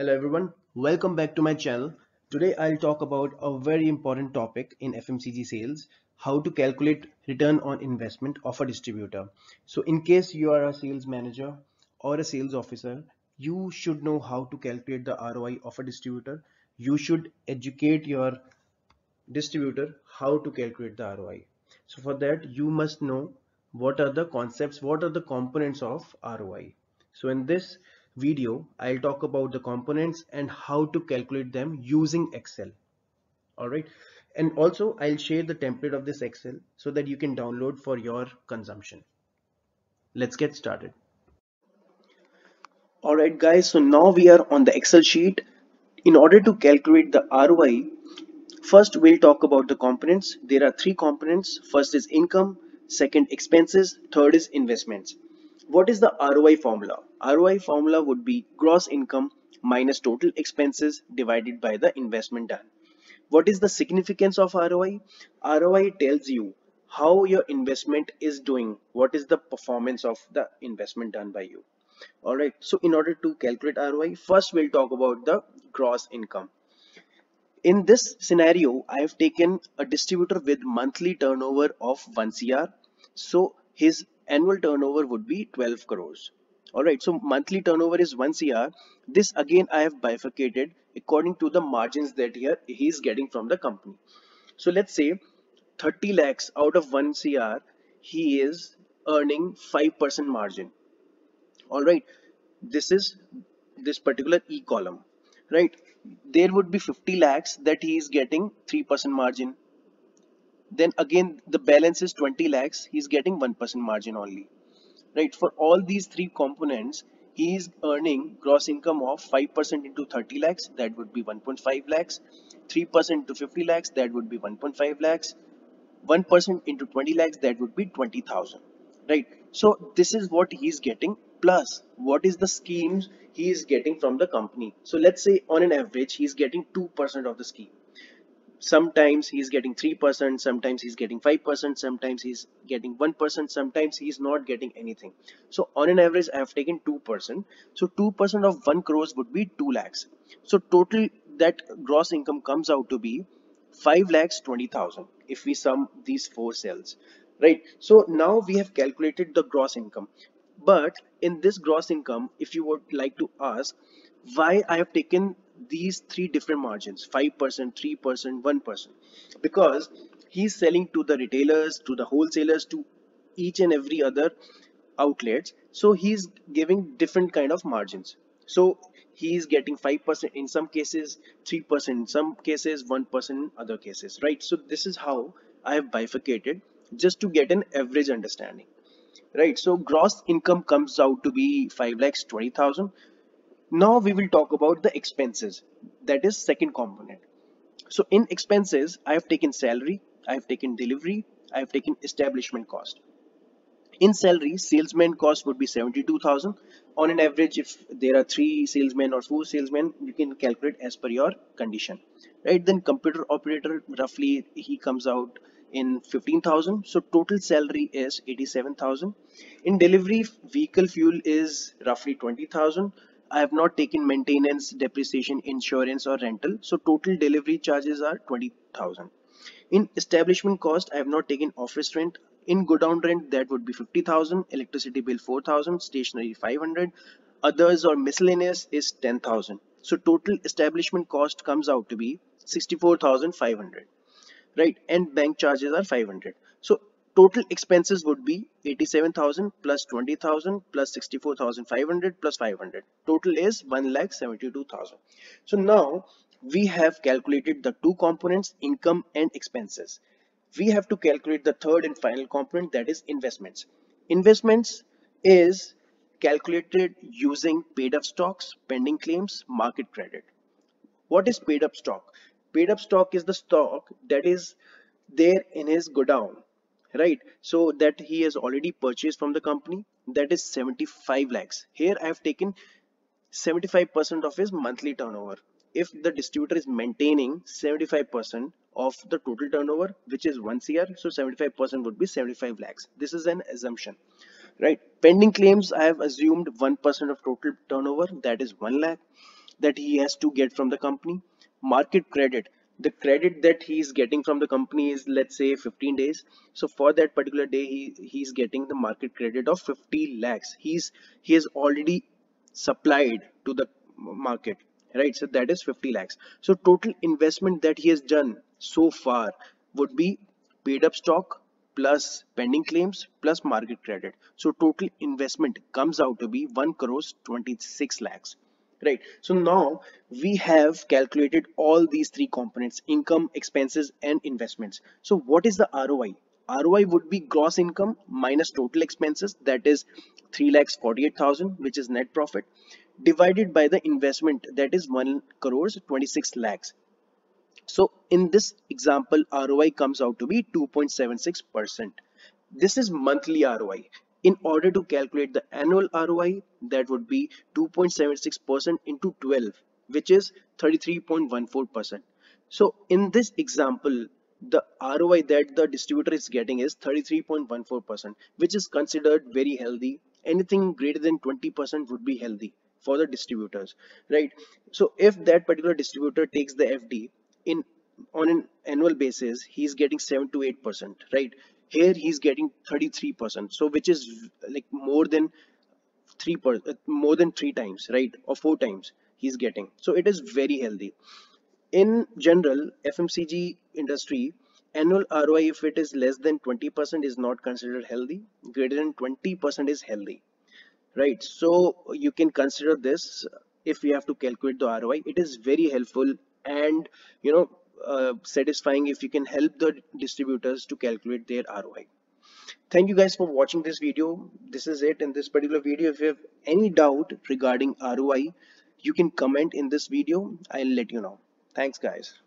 Hello everyone, welcome back to my channel. Today I'll talk about a very important topic in FMCG sales, how to calculate return on investment of a distributor. So in case you are a sales manager or a sales officer, you should know how to calculate the ROI of a distributor. You should educate your distributor how to calculate the ROI. So for that, you must know what are the concepts, what are the components of ROI. So in this video, I'll talk about the components and how to calculate them using Excel. All right. And also I'll share the template of this Excel so that you can download for your consumption. Let's get started. All right, guys. So now we are on the Excel sheet. In order to calculate the ROI, first we'll talk about the components. There are three components. First is income, second expenses, third is investments. What is the ROI formula? ROI formula would be gross income minus total expenses divided by the investment done. What is the significance of ROI? ROI tells you how your investment is doing. What is the performance of the investment done by you? All right. So in order to calculate ROI, first we'll talk about the gross income. In this scenario, I have taken a distributor with monthly turnover of 1 CR. So his annual turnover would be 12 crores. All right, so monthly turnover is 1 CR. This again I have bifurcated according to the margins that he is getting from the company. So let's say 30 lakhs out of 1 CR, he is earning 5% margin. All right, this is this particular E column, right? There would be 50 lakhs that he is getting 3% margin. Then again, the balance is 20 lakhs. He's getting 1% margin only, right? For all these three components, he is earning gross income of 5% into 30 lakhs. That would be 1.5 lakhs. 3% to 50 lakhs. That would be 1.5 lakhs. 1% into 20 lakhs. That would be 20,000, right? So this is what he's getting. Plus, what is the schemes he is getting from the company? So let's say on an average, he's getting 2% of the scheme. Sometimes he's getting 3%, sometimes he's getting 5%, sometimes he's getting 1%, sometimes he's not getting anything. So on an average, I have taken 2%. So 2% of 1 crores would be 2 lakhs. So total that gross income comes out to be 5 lakhs 20,000 if we sum these four cells, right? So now we have calculated the gross income. But in this gross income, if you would like to ask why I have taken these three different margins, 5%, 3%, 1%, because he's selling to the retailers, to the wholesalers, to each and every other outlets. So he's giving different kind of margins. So he is getting 5% in some cases, 3% in some cases, 1% in other cases, right? So this is how I have bifurcated just to get an average understanding, right? So gross income comes out to be 5 lakhs 20,000. Now we will talk about the expenses. That is second component. So in expenses, I have taken salary, I have taken delivery, I have taken establishment cost. In salary, salesman cost would be 72,000. On an average, if there are 3 salesmen or 4 salesmen, you can calculate as per your condition, right? Then computer operator, roughly he comes out in 15,000. So total salary is 87,000. In delivery, vehicle fuel is roughly 20,000. I have not taken maintenance, depreciation, insurance or rental. So total delivery charges are 20,000. In establishment cost, I have not taken office rent. In godown rent, that would be 50,000. Electricity bill 4,000. Stationery 500. Others or miscellaneous is 10,000. So total establishment cost comes out to be 64,500, right? And bank charges are 500. So total expenses would be 87,000 plus 20,000 plus 64,500 plus 500. Total is 1,72,000. So now we have calculated the two components, income and expenses. We have to calculate the third and final component, that is investments. Investments is calculated using paid up stocks, pending claims, market credit. What is paid up stock? Paid up stock is the stock that is there in his godown, right? So that he has already purchased from the company, that is 75 lakhs. Here I have taken 75% of his monthly turnover. If the distributor is maintaining 75% of the total turnover, which is 1 CR, so 75% would be 75 lakhs. This is an assumption, right? Pending claims, I have assumed 1% of total turnover, that is 1 lakh. that he has to get from the company. Market credit, the credit that he is getting from the company is, let's say, 15 days. So for that particular day, he's getting the market credit of 50 lakhs. He has already supplied to the market, right? So that is 50 lakhs. So total investment that he has done so far would be paid up stock plus pending claims plus market credit. So total investment comes out to be 1,26,00,000. Right. So now we have calculated all these three components: income, expenses, and investments. So what is the ROI? ROI would be gross income minus total expenses, that is 3,48,000, which is net profit, divided by the investment, that is 1,26,00,000. So in this example, ROI comes out to be 2.76%. This is monthly ROI. In order to calculate the annual ROI, that would be 2.76% into 12, which is 33.14%. So in this example, the ROI that the distributor is getting is 33.14%, which is considered very healthy. Anything greater than 20% would be healthy for the distributors, right? So if that particular distributor takes the FD on an annual basis, he's getting 7 to 8%, right? Here he's getting 33%, so which is like more than three times, right, or 4 times he's getting. So it is very healthy. In general, FMCG industry annual ROI, if it is less than 20%, is not considered healthy. Greater than 20% is healthy, right? So you can consider this if you have to calculate the ROI. It is very helpful and, you know, satisfying if you can help the distributors to calculate their ROI. Thank you guys for watching this video. This is it in this particular video. If you have any doubt regarding ROI, you can comment in this video. I'll let you know. Thanks guys.